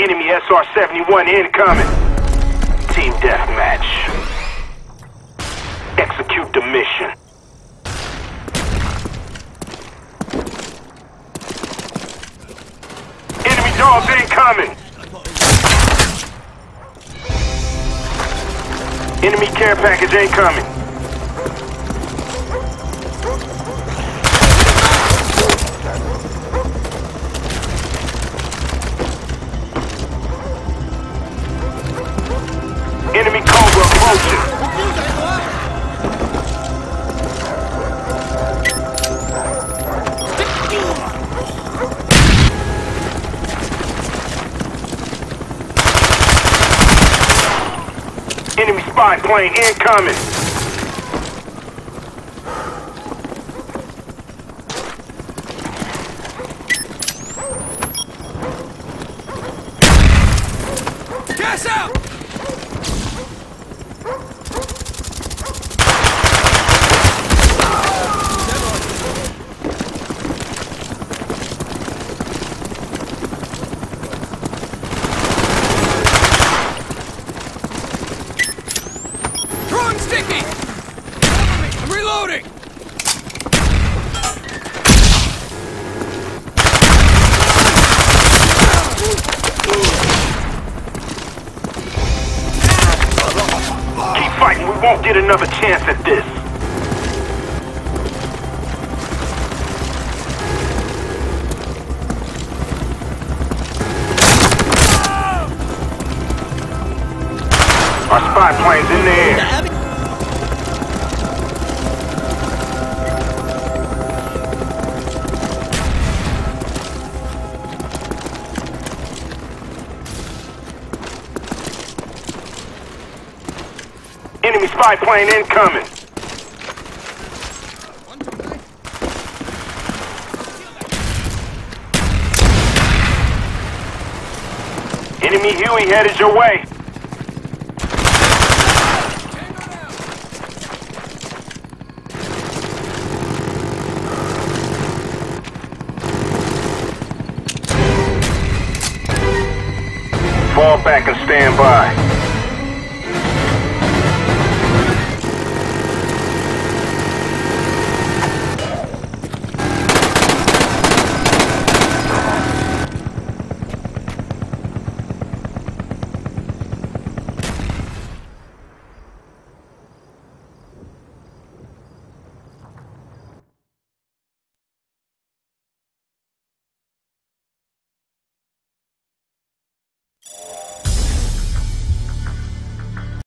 Enemy SR-71 incoming. Team deathmatch. Execute the mission. Enemy dogs incoming. Enemy care package incoming. Enemy Cobra approaching. Enemy spy plane incoming. Gas out! We won't get another chance at this. Our spy plane's in the air. Enemy spy plane incoming. Enemy Huey headed your way. Fall back and stand by.